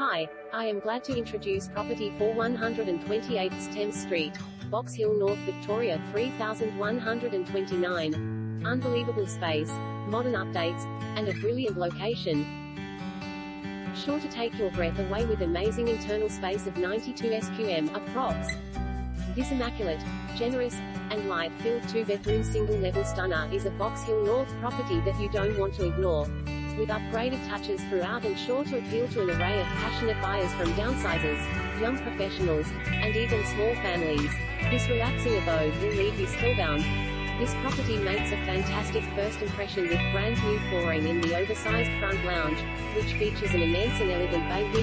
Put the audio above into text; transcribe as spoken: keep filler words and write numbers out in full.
Hi, I am glad to introduce property for one hundred twenty-eight Thames Street, Box Hill North, Victoria three thousand one hundred twenty-nine. Unbelievable space, modern updates, and a brilliant location. Sure to take your breath away with amazing internal space of ninety-two square meters, approx. This immaculate, generous, and light-filled two-bedroom single-level stunner is a Box Hill North property that you don't want to ignore. With upgraded touches throughout and sure to appeal to an array of passionate buyers from downsizers, young professionals, and even small families, this relaxing abode will leave you spellbound. This property makes a fantastic first impression with brand new flooring in the oversized front lounge, which features an immense and elegant bay window.